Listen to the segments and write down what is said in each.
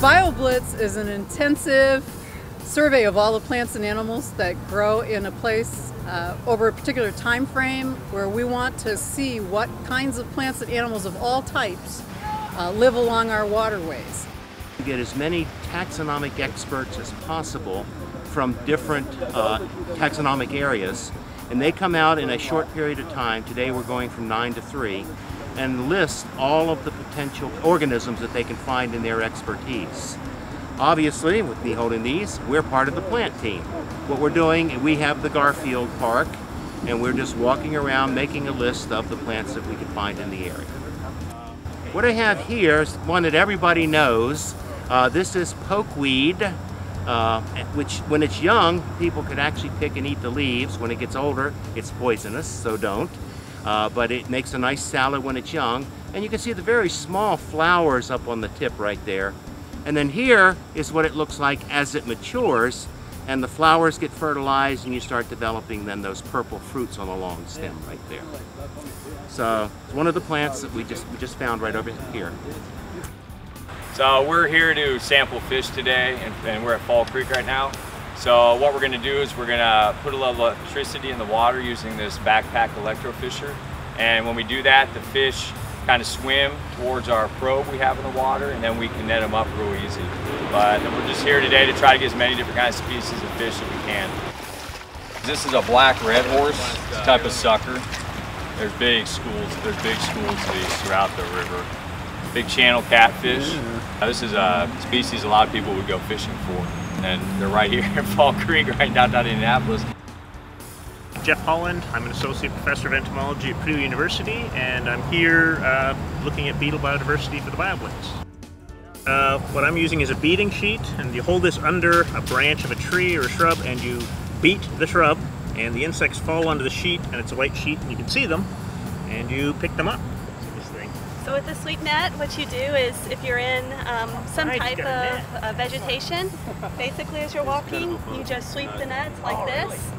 BioBlitz is an intensive survey of all the plants and animals that grow in a place over a particular time frame, where we want to see what kinds of plants and animals of all types live along our waterways. We get as many taxonomic experts as possible from different taxonomic areas, and they come out in a short period of time. Today we're going from 9 to 3, and list all of the potential organisms that they can find in their expertise. Obviously, with me holding these, we're part of the plant team. What we're doing, we have the Garfield Park, and we're just walking around making a list of the plants that we can find in the area. What I have here is one that everybody knows. This is pokeweed, which when it's young, people could actually pick and eat the leaves. When it gets older, it's poisonous, so don't. But it makes a nice salad when it's young. And you can see the very small flowers up on the tip right there. And then here is what it looks like as it matures, and the flowers get fertilized, and you start developing then those purple fruits on a long stem right there. So it's one of the plants that we just found right over here. So we're here to sample fish today, and we're at Fall Creek right now. So what we're going to do is we're going to put a little electricity in the water using this backpack electrofisher, and when we do that, the fish kind of swim towards our probe we have in the water, and then we can net them up real easy. But we're just here today to try to get as many different kinds of species of fish that we can. This is a black red horse type of sucker. There's big schools of these throughout the river. Big channel catfish. This is a species a lot of people would go fishing for, and they're right here in Fall Creek, right downtown Indianapolis. Jeff Holland. I'm an associate professor of entomology at Purdue University, and I'm here looking at beetle biodiversity for the BioBlitz. What I'm using is a beating sheet, and you hold this under a branch of a tree or a shrub, and you beat the shrub, and the insects fall onto the sheet, and it's a white sheet, and you can see them, and you pick them up. So with the sweep net, what you do is, if you're in some type of vegetation, basically as you're walking, you just sweep the nets like this,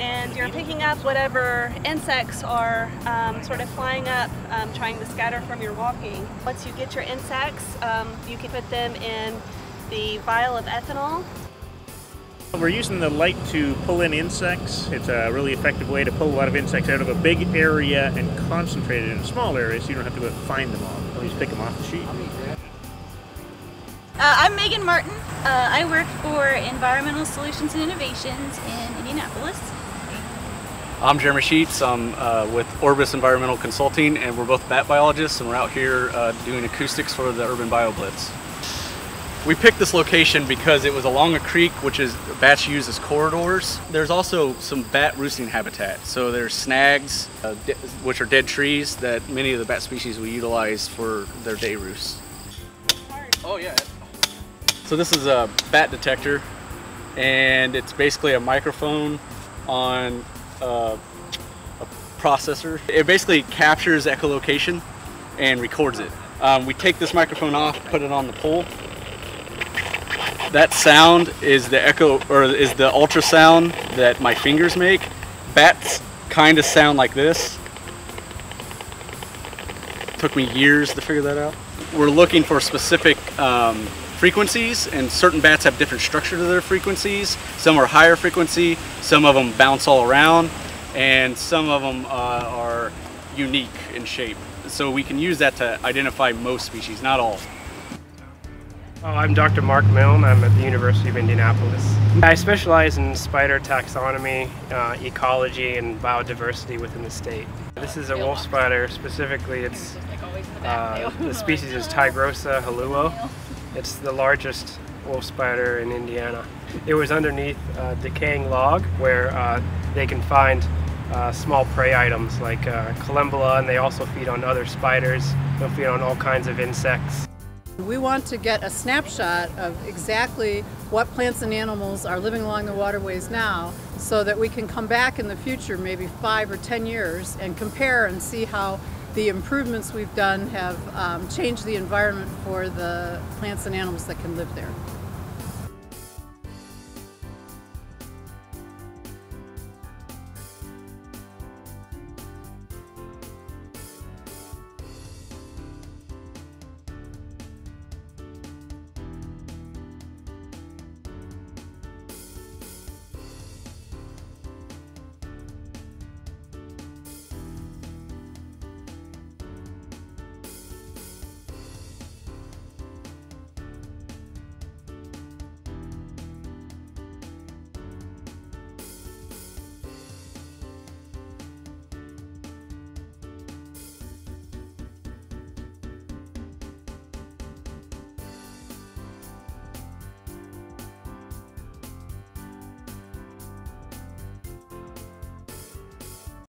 and you're picking up whatever insects are sort of flying up, trying to scatter from your walking. Once you get your insects, you can put them in the vial of ethanol. We're using the light to pull in insects. It's a really effective way to pull a lot of insects out of a big area and concentrate it in a small area, so you don't have to go find them all. You just pick them off the sheet. I'm Megan Martin. I work for Environmental Solutions and Innovations in Indianapolis. I'm Jeremy Sheets. I'm with Orbis Environmental Consulting, and we're both bat biologists, and we're out here doing acoustics for the urban BioBlitz. We picked this location because it was along a creek, which is bats use as corridors. There's also some bat roosting habitat. So there's snags, which are dead trees that many of the bat species will utilize for their day roosts. Oh yeah. So this is a bat detector, and it's basically a microphone on a processor. It basically captures echolocation and records it. We take this microphone off, put it on the pole. That sound is the echo, or is the ultrasound that my fingers make. Bats kind of sound like this. Took me years to figure that out. We're looking for specific frequencies, and certain bats have different structure to their frequencies. Some are higher frequency, some of them bounce all around, and some of them are unique in shape. So we can use that to identify most species, not all. I'm Dr. Mark Milne. I'm at the University of Indianapolis. I specialize in spider taxonomy, ecology, and biodiversity within the state. This is a wolf spider specifically. It's the species is Tigrosa Haluo. It's the largest wolf spider in Indiana. It was underneath a decaying log where they can find small prey items like collembola, and they also feed on other spiders. They'll feed on all kinds of insects. We want to get a snapshot of exactly what plants and animals are living along the waterways now, so that we can come back in the future, maybe 5 or 10 years, and compare and see how the improvements we've done have changed the environment for the plants and animals that can live there.